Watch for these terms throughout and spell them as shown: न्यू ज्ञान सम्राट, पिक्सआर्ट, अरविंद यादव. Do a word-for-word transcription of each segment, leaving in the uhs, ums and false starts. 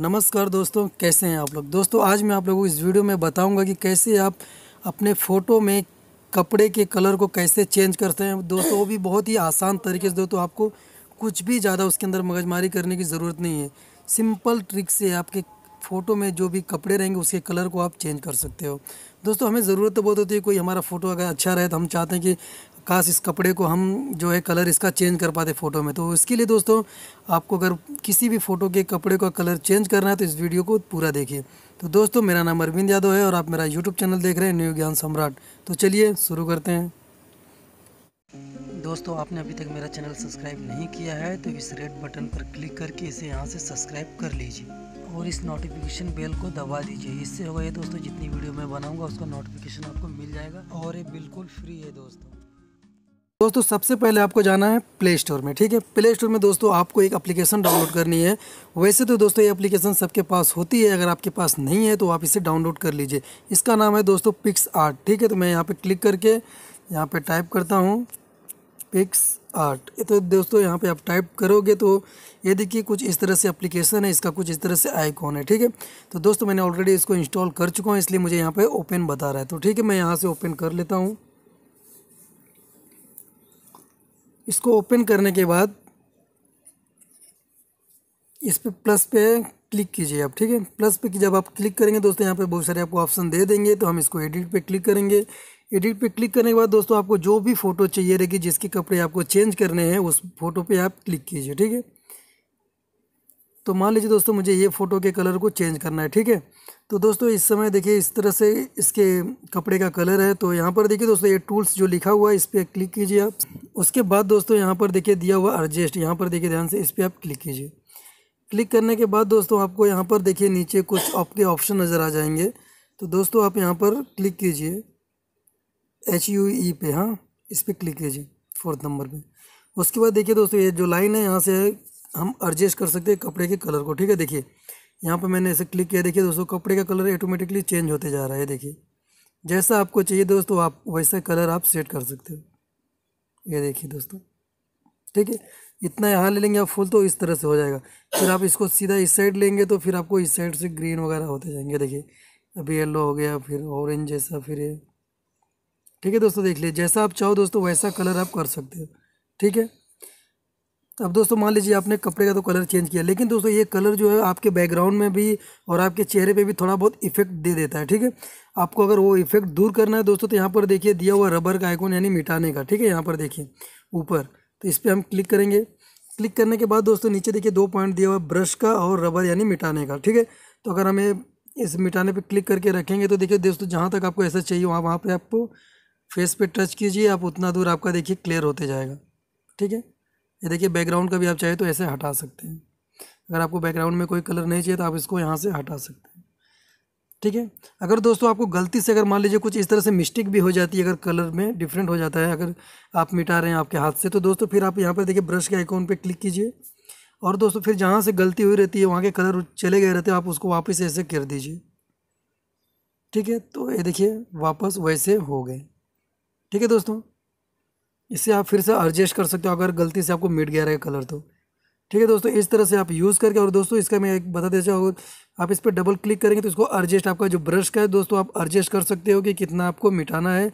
नमस्कार दोस्तों, कैसे हैं आप लोग। दोस्तों आज मैं आप लोगों को इस वीडियो में बताऊंगा कि कैसे आप अपने फ़ोटो में कपड़े के कलर को कैसे चेंज करते हैं। दोस्तों वो भी बहुत ही आसान तरीके से। दोस्तों आपको कुछ भी ज़्यादा उसके अंदर मगजमारी करने की ज़रूरत नहीं है। सिंपल ट्रिक से आपके फ़ोटो में जो भी कपड़े रहेंगे उसके कलर को आप चेंज कर सकते हो। दोस्तों हमें ज़रूरत तो बहुत होती है, कोई हमारा फ़ोटो अगर अच्छा रहे तो हम चाहते हैं कि काश इस कपड़े को हम जो है कलर इसका चेंज कर पाते फ़ोटो में। तो इसके लिए दोस्तों आपको अगर किसी भी फ़ोटो के कपड़े का कलर चेंज करना है तो इस वीडियो को पूरा देखिए। तो दोस्तों मेरा नाम अरविंद यादव है और आप मेरा यूट्यूब चैनल देख रहे हैं न्यू ज्ञान सम्राट। तो चलिए शुरू करते हैं। दोस्तों आपने अभी तक मेरा चैनल सब्सक्राइब नहीं किया है तो इस रेड बटन पर क्लिक करके इसे यहाँ से सब्सक्राइब कर लीजिए और इस नोटिफिकेशन बेल को दबा दीजिए। इससे होगा ये दोस्तों जितनी वीडियो मैं बनाऊँगा उसका नोटिफिकेशन आपको मिल जाएगा और ये बिल्कुल फ्री है। दोस्तों दोस्तों सबसे पहले आपको जाना है प्ले स्टोर में, ठीक है। प्ले स्टोर में दोस्तों आपको एक एप्लीकेशन डाउनलोड करनी है। वैसे तो दोस्तों ये एप्लीकेशन सबके पास होती है, अगर आपके पास नहीं है तो आप इसे डाउनलोड कर लीजिए। इसका नाम है दोस्तों पिक्सआर्ट, ठीक है। तो मैं यहाँ पे क्लिक करके यहाँ पे टाइप करता हूँ पिक्सआर्ट। तो दोस्तों यहाँ पे आप टाइप करोगे तो ये देखिए कुछ इस तरह से एप्लीकेशन है, इसका कुछ इस तरह से आइकॉन है, ठीक है। तो दोस्तों मैंने ऑलरेडी इसको इंस्टॉल कर चुका हूँ इसलिए मुझे यहाँ पर ओपन बता रहा है। तो ठीक है मैं यहाँ से ओपन कर लेता हूँ। इसको ओपन करने के बाद इस पे प्लस पे क्लिक कीजिए आप, ठीक है। प्लस पे जब आप क्लिक करेंगे दोस्तों यहाँ पे बहुत सारे आपको ऑप्शन दे देंगे। तो हम इसको एडिट पे क्लिक करेंगे। एडिट पे क्लिक करने के बाद दोस्तों आपको जो भी फ़ोटो चाहिए रहेगी, जिसके कपड़े आपको चेंज करने हैं उस फोटो पे आप क्लिक कीजिए, ठीक है। तो मान लीजिए दोस्तों मुझे ये फ़ोटो के कलर को चेंज करना है, ठीक है। तो दोस्तों इस समय देखिए इस तरह से इसके कपड़े का कलर है। तो यहाँ पर देखिए दोस्तों ये टूल्स जो लिखा हुआ है इस पर क्लिक कीजिए आप। उसके बाद दोस्तों यहाँ पर देखिए दिया हुआ एडजस्ट, यहाँ पर देखिए ध्यान से इस पर आप क्लिक कीजिए। क्लिक करने के बाद दोस्तों आपको यहाँ पर देखिए नीचे कुछ आपके ऑप्शन नज़र आ जाएंगे। तो दोस्तों आप यहाँ पर क्लिक कीजिए एच यू ई पे, हाँ इस पर क्लिक कीजिए फोर्थ नंबर पर। उसके बाद देखिए दोस्तों ये जो लाइन है यहाँ से हम एडजस्ट कर सकते हैं कपड़े के कलर को, ठीक है। देखिए यहाँ पर मैंने ऐसे क्लिक किया, देखिए दोस्तों कपड़े का कलर ऑटोमेटिकली चेंज होते जा रहा है। देखिए जैसा आपको चाहिए दोस्तों आप वैसा कलर आप सेट कर सकते हो। ये देखिए दोस्तों, ठीक है। इतना यहाँ ले लेंगे आप फुल तो इस तरह से हो जाएगा। फिर आप इसको सीधा इस साइड लेंगे तो फिर आपको इस साइड से ग्रीन वगैरह होते जाएंगे। देखिए अभी येलो हो गया, फिर ऑरेंज जैसा, फिर ये, ठीक है दोस्तों। देख लीजिए जैसा आप चाहो दोस्तों वैसा कलर आप कर सकते हो, ठीक है। अब दोस्तों मान लीजिए आपने कपड़े का तो कलर चेंज किया, लेकिन दोस्तों ये कलर जो है आपके बैकग्राउंड में भी और आपके चेहरे पे भी थोड़ा बहुत इफेक्ट दे देता है, ठीक है। आपको अगर वो इफेक्ट दूर करना है दोस्तों तो यहाँ पर देखिए दिया हुआ रबर का आइकॉन यानी मिटाने का, ठीक है। यहाँ पर देखिए ऊपर, तो इस पर हम क्लिक करेंगे। क्लिक करने के बाद दोस्तों नीचे देखिए दो पॉइंट दिया हुआ ब्रश का और रबर यानी मिटाने का, ठीक है। तो अगर हमें इस मिटाने पर क्लिक करके रखेंगे तो देखिए दोस्तों जहाँ तक आपको ऐसा चाहिए वहाँ वहाँ पर आपको फेस पर टच कीजिए आप, उतना दूर आपका देखिए क्लियर होते जाएगा, ठीक है। ये देखिए बैकग्राउंड का भी आप चाहे तो ऐसे हटा सकते हैं। अगर आपको बैकग्राउंड में कोई कलर नहीं चाहिए तो आप इसको यहाँ से हटा सकते हैं, ठीक है। अगर दोस्तों आपको गलती से अगर मान लीजिए कुछ इस तरह से मिस्टेक भी हो जाती है, अगर कलर में डिफरेंट हो जाता है, अगर आप मिटा रहे हैं आपके हाथ से, तो दोस्तों फिर आप यहाँ पर देखिए ब्रश के आइकॉन पर क्लिक कीजिए और दोस्तों फिर जहाँ से गलती हुई रहती है वहाँ के कलर चले गए रहते हैं, आप उसको वापस ऐसे कर दीजिए, ठीक है। तो ये देखिए वापस वैसे हो गए, ठीक है दोस्तों। इसे आप फिर से एडजस्ट कर सकते हो अगर गलती से आपको मिट गया रहेगा कलर तो, ठीक है दोस्तों। इस तरह से आप यूज़ करके, और दोस्तों इसका मैं एक बता देना चाहूँ, आप इस पर डबल क्लिक करेंगे तो इसको एडजस्ट, आपका जो ब्रश का है दोस्तों आप एडजस्ट कर सकते हो कि कितना आपको मिटाना है,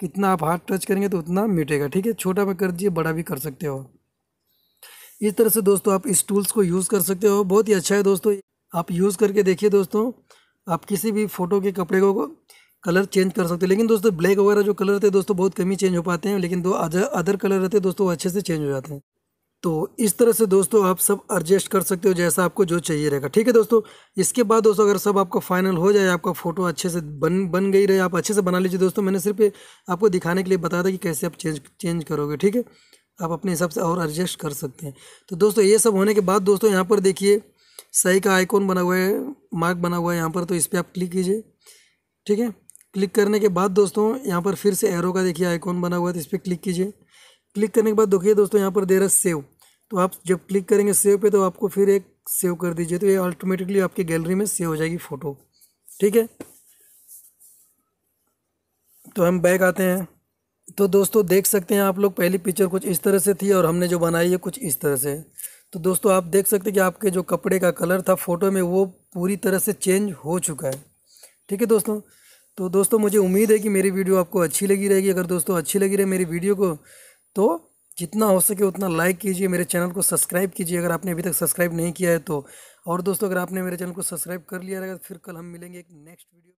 कितना आप हाथ टच करेंगे तो उतना मिटेगा, ठीक है। छोटा भी कर दीजिए, बड़ा भी कर सकते हो। इस तरह से दोस्तों आप इस टूल्स को यूज़ कर सकते हो, बहुत ही अच्छा है दोस्तों। आप यूज़ करके देखिए दोस्तों, आप किसी भी फ़ोटो के कपड़े को कलर चेंज कर सकते हैं। लेकिन दोस्तों ब्लैक वगैरह जो कलर थे दोस्तों बहुत कमी चेंज हो पाते हैं, लेकिन दो अदर अदर कलर रहते हैं दोस्तों वो अच्छे से चेंज हो जाते हैं। तो इस तरह से दोस्तों आप सब एडजस्ट कर सकते हो जैसा आपको जो चाहिए रहेगा, ठीक है दोस्तों। इसके बाद दोस्तों अगर सब आपका फाइनल हो जाए, आपका फ़ोटो अच्छे से बन बन गई रहे, आप अच्छे से बना लीजिए दोस्तों। मैंने सिर्फ आपको दिखाने के लिए बताया था कि कैसे आप चेंज चेंज करोगे, ठीक है। आप अपने हिसाब से और एडजस्ट कर सकते हैं। तो दोस्तों ये सब होने के बाद दोस्तों यहाँ पर देखिए सही का आइकॉन बना हुआ है, मार्क बना हुआ है यहाँ पर, तो इस पर आप क्लिक कीजिए, ठीक है। क्लिक करने के बाद दोस्तों यहाँ पर फिर से एरो का देखिए आइकॉन बना हुआ है, तो इस पर क्लिक कीजिए। क्लिक करने के बाद देखिए दोस्तों यहाँ पर दे रहा है सेव, तो आप जब क्लिक करेंगे सेव पे तो आपको फिर एक सेव कर दीजिए, तो ये ऑटोमेटिकली आपकी गैलरी में सेव हो जाएगी फ़ोटो, ठीक है। तो हम बैक आते हैं तो दोस्तों देख सकते हैं आप लोग पहली पिक्चर कुछ इस तरह से थी और हमने जो बनाई है कुछ इस तरह से। तो दोस्तों आप देख सकते हैं कि आपके जो कपड़े का कलर था फ़ोटो में वो पूरी तरह से चेंज हो चुका है। ठीक है दोस्तों, तो दोस्तों मुझे उम्मीद है कि मेरी वीडियो आपको अच्छी लगी रहेगी। अगर दोस्तों अच्छी लगी रहे मेरी वीडियो को तो जितना हो सके उतना लाइक कीजिए, मेरे चैनल को सब्सक्राइब कीजिए अगर आपने अभी तक सब्सक्राइब नहीं किया है तो। और दोस्तों अगर आपने मेरे चैनल को सब्सक्राइब कर लिया रहेगा तो फिर कल हम मिलेंगे एक नेक्स्ट वीडियो।